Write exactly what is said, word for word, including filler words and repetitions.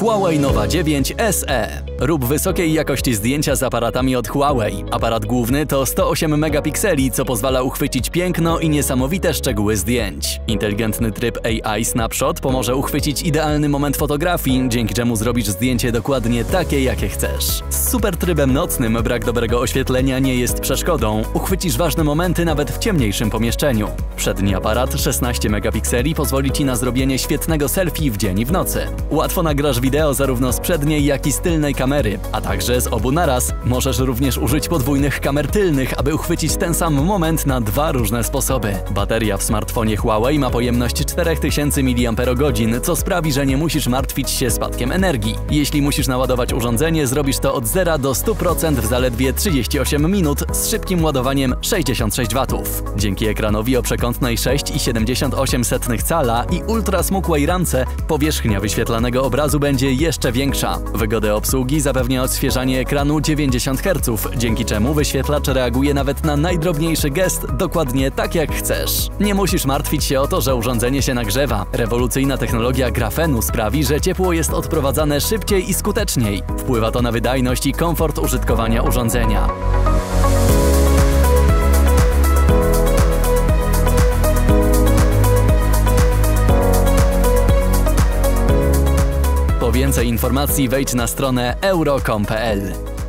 Huawei Nova dziewięć S E. Rób wysokiej jakości zdjęcia z aparatami od Huawei. Aparat główny to sto osiem megapikseli, co pozwala uchwycić piękno i niesamowite szczegóły zdjęć. Inteligentny tryb A I Snapshot pomoże uchwycić idealny moment fotografii, dzięki czemu zrobisz zdjęcie dokładnie takie, jakie chcesz. Z super trybem nocnym brak dobrego oświetlenia nie jest przeszkodą. Uchwycisz ważne momenty nawet w ciemniejszym pomieszczeniu. Przedni aparat szesnaście megapikseli pozwoli Ci na zrobienie świetnego selfie w dzień i w nocy. Łatwo nagrasz wideo zarówno z przedniej, jak i z tylnej kamery, a także z obu naraz. Możesz również użyć podwójnych kamer tylnych, aby uchwycić ten sam moment na dwa różne sposoby. Bateria w smartfonie Huawei ma pojemność cztery tysiące miliamperogodzin, co sprawi, że nie musisz martwić się spadkiem energii. Jeśli musisz naładować urządzenie, zrobisz to od zera do stu procent w zaledwie trzydzieści osiem minut z szybkim ładowaniem sześćdziesiąt sześć watów. Dzięki ekranowi o przekątnej sześć przecinek siedemdziesiąt osiem cala i ultrasmukłej ramce powierzchnia wyświetlanego obrazu będzie jeszcze większa. Wygodę obsługi zapewnia odświeżanie ekranu dziewięćdziesiąt herców, dzięki czemu wyświetlacz reaguje nawet na najdrobniejszy gest dokładnie tak, jak chcesz. Nie musisz martwić się o to, że urządzenie się nagrzewa. Rewolucyjna technologia grafenu sprawi, że ciepło jest odprowadzane szybciej i skuteczniej. Wpływa to na wydajność i komfort użytkowania urządzenia. Po więcej informacji wejdź na stronę euro kropka com kropka pl.